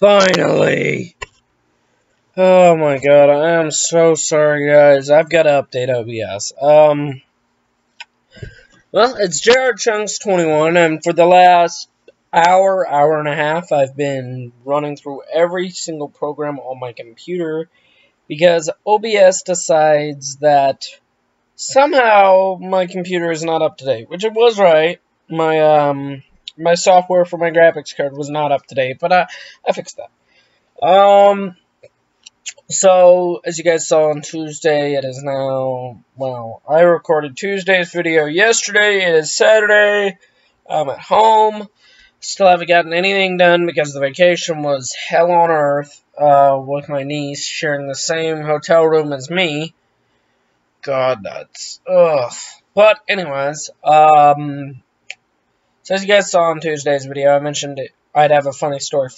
Finally! Oh my god, I am so sorry guys, I've got to update OBS. Well, it's JRChunks21, and for the last hour and a half, I've been running through every single program on my computer, because OBS decides that somehow my computer is not up to date, which it was right. My my software for my graphics card was not up to date, but I fixed that. So as you guys saw on Tuesday, it is now, well, I recorded Tuesday's video yesterday. It is Saturday. I'm at home. Still haven't gotten anything done because the vacation was hell on earth with my niece sharing the same hotel room as me. God, that's... ugh. But anyways, so as you guys saw on Tuesday's video, I mentioned I'd have a funny story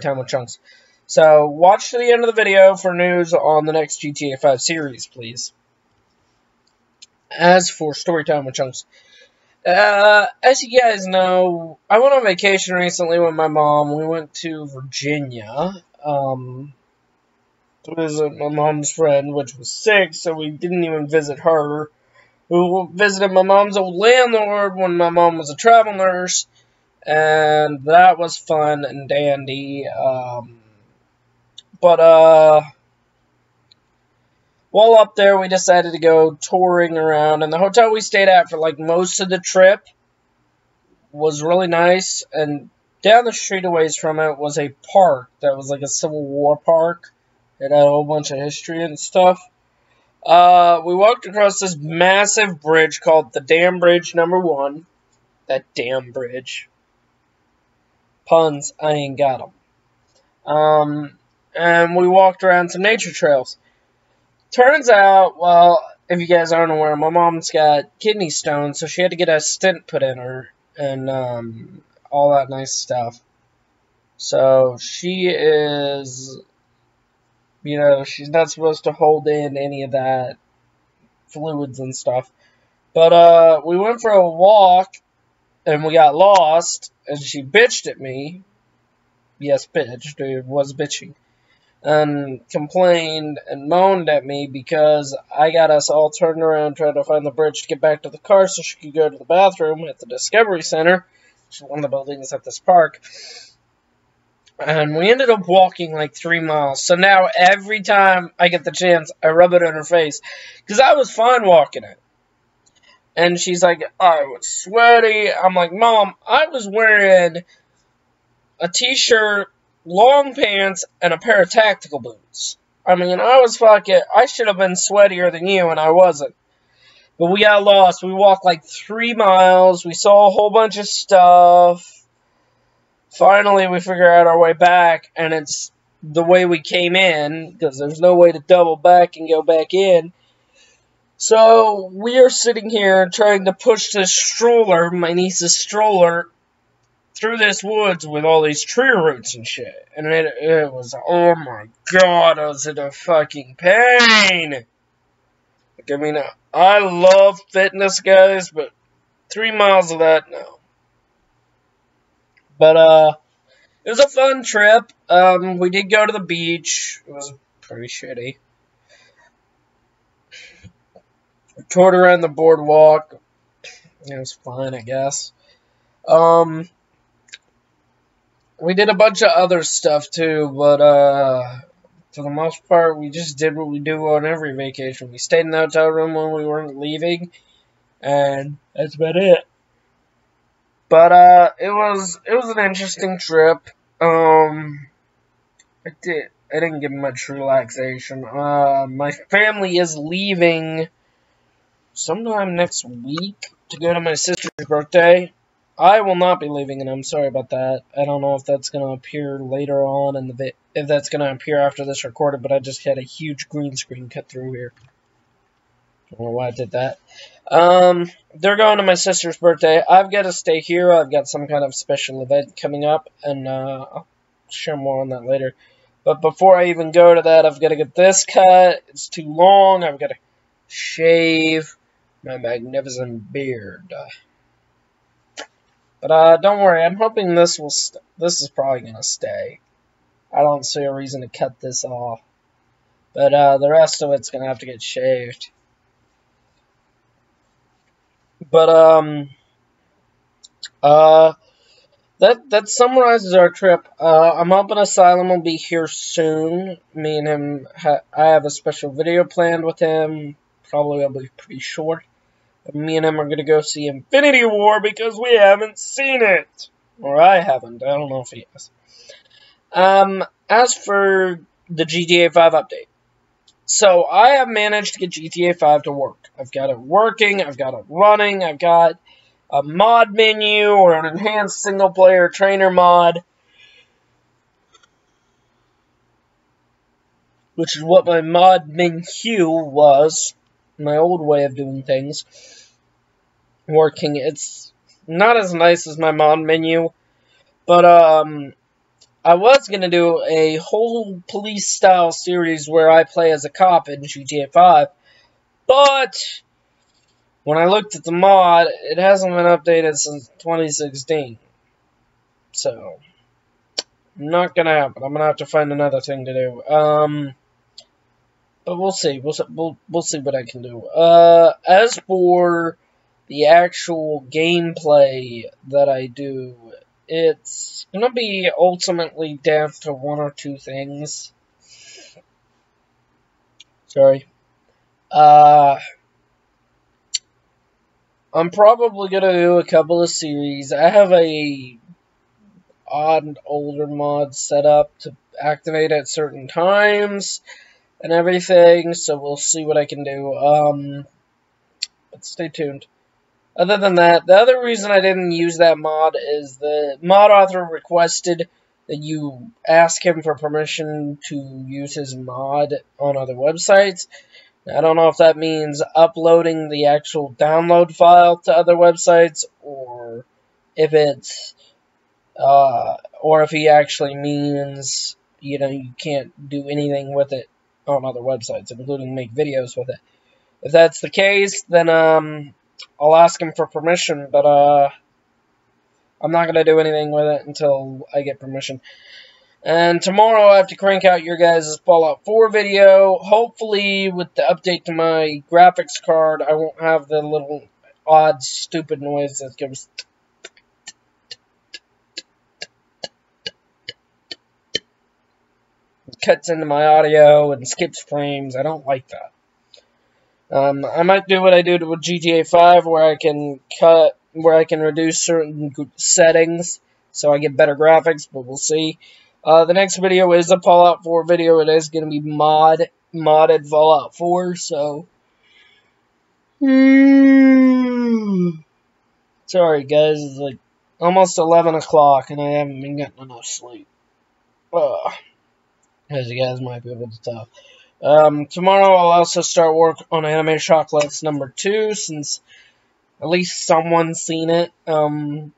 time with Chunks. So watch to the end of the video for news on the next GTA 5 series, please. As for story time with Chunks, as you guys know, I went on vacation recently with my mom. We went to Virginia. To visit my mom's friend, which was sick, so we didn't even visit her. We visited my mom's old landlord when my mom was a travel nurse, and that was fun and dandy. While up there, we decided to go touring around, and the hotel we stayed at for, like, most of the trip was really nice, and down the street a ways from it was a park that was, like, a Civil War park. It had a whole bunch of history and stuff. We walked across this massive bridge called the Damn Bridge Number One. That damn bridge. Puns, I ain't got them. And we walked around some nature trails. Turns out, well, if you guys aren't aware, my mom's got kidney stones, so she had to get a stent put in her and all that nice stuff. So she is, you know, she's not supposed to hold in any of that fluids and stuff. But we went for a walk, and we got lost, and she bitched at me. Yes, bitched. It was bitching. And complained and moaned at me because I got us all turned around trying to find the bridge to get back to the car so she could go to the bathroom at the Discovery Center, which is one of the buildings at this park. And we ended up walking like 3 miles. So now every time I get the chance, I rub it in her face, because I was fine walking it. And she's like, I was sweaty. I'm like, Mom, I was wearing a t-shirt, long pants, and a pair of tactical boots. I mean, I was fucking, I should have been sweatier than you, and I wasn't. But we got lost. We walked like 3 miles. We saw a whole bunch of stuff. Finally, we figure out our way back, and it's the way we came in, because there's no way to double back and go back in. So we are sitting here trying to push this stroller, my niece's stroller, through this woods with all these tree roots and shit. And it was, oh my god, I was in a fucking pain. Like, I mean, I love fitness, guys, but 3 miles of that, no. But, it was a fun trip. We did go to the beach. It was pretty shitty. We toured around the boardwalk. It was fine, I guess. We did a bunch of other stuff, too, but, for the most part, we just did what we do on every vacation. We stayed in the hotel room when we weren't leaving, and that's about it. But, it was an interesting trip. I didn't get much relaxation. My family is leaving sometime next week to go to my sister's birthday. I will not be leaving, and I'm sorry about that. I don't know if that's going to appear later on, in the if that's going to appear after this recorded, but I just had a huge green screen cut through here. I don't know why I did that. They're going to my sister's birthday. I've got to stay here. I've got some kind of special event coming up, and I'll share more on that later. But before I even go to that, I've got to get this cut. It's too long. I've got to shave my magnificent beard. But don't worry. I'm hoping this is probably going to stay. I don't see a reason to cut this off. But the rest of it's going to have to get shaved. But that summarizes our trip. I'm hoping Asylum will be here soon. Me and him, I have a special video planned with him. Probably will be pretty short. Me and him are going to go see Infinity War because we haven't seen it. Or I haven't. I don't know if he has. As for the GTA 5 update. So, I have managed to get GTA 5 to work. I've got it working. I've got it running. I've got a mod menu or an enhanced single-player trainer mod. Which is what my mod menu was. My old way of doing things working. It's not as nice as my mod menu, but I was gonna do a whole police style series where I play as a cop in GTA 5, but when I looked at the mod, it hasn't been updated since 2016, so not gonna happen. I'm gonna have to find another thing to do. But we'll see. We'll see what I can do. As for the actual gameplay that I do, it's gonna be ultimately down to one or two things. Sorry. I'm probably gonna do a couple of series. I have a odd and older mod set up to activate at certain times and everything, so we'll see what I can do, but stay tuned. Other than that, the other reason I didn't use that mod is the mod author requested that you ask him for permission to use his mod on other websites. I don't know if that means uploading the actual download file to other websites, or if it's, or if he actually means, you know, you can't do anything with it on other websites, including make videos with it. If that's the case, then I'll ask him for permission, but I'm not going to do anything with it until I get permission. And tomorrow I have to crank out your guys' Fallout 4 video. Hopefully, with the update to my graphics card, I won't have the little odd, stupid noise that goes... cuts into my audio and skips frames. I don't like that. I might do what I do with GTA 5, where I can cut, where I can reduce certain settings, so I get better graphics. But we'll see. The next video is a Fallout 4 video. It is going to be modded Fallout 4. So, sorry guys, it's like almost 11 o'clock, and I haven't been getting enough sleep. Ugh. As you guys might be able to tell. Tomorrow I'll also start work on Anime Chocolates Number 2, since at least someone's seen it. And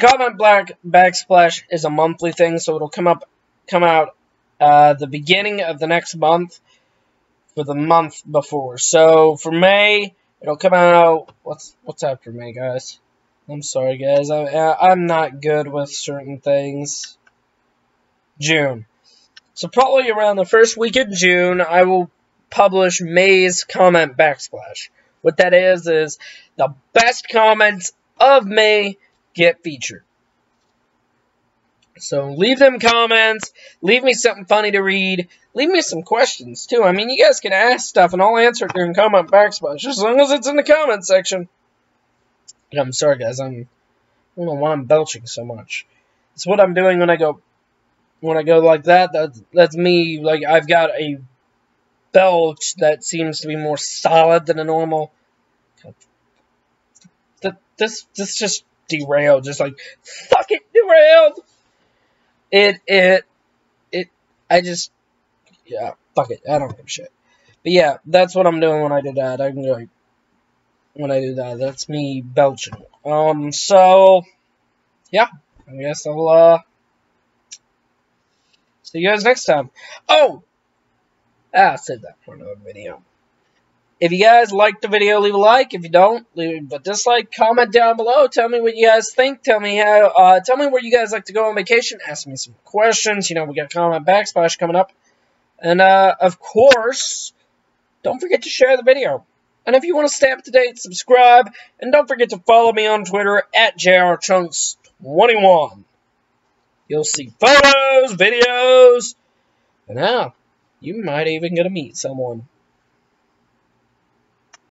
Comment Black Backsplash is a monthly thing, so it'll come out the beginning of the next month for the month before. So for May, it'll come out. What's after May, guys? I'm sorry, guys. I'm not good with certain things. June. So probably around the first week in June, I will publish May's Comment Backsplash. What that is the best comments of May get featured. So leave them comments, leave me something funny to read, leave me some questions too. I mean, you guys can ask stuff and I'll answer it during Comment Backsplash, as long as it's in the comment section. I'm sorry guys, I don't know why I'm belching so much. It's what I'm doing when I go... like that, that's me. Like, I've got a belch that seems to be more solid than a normal. This just derailed. Just like, fuck it, derailed. I just, yeah, fuck it. I don't give a shit. But yeah, that's what I'm doing when I do that. I can go like, when I do that, that's me belching. So, yeah, I guess I'll, see you guys next time. Oh! I'll save that for another video. If you guys like the video, leave a like. If you don't, leave a dislike. Comment down below. Tell me what you guys think. Tell me how. Tell me where you guys like to go on vacation. Ask me some questions. You know, we got Comment Backsplash coming up, and of course, don't forget to share the video. And if you want to stay up to date, subscribe, and don't forget to follow me on Twitter at JRChunks21. You'll see photos, videos, and now you might even get to meet someone.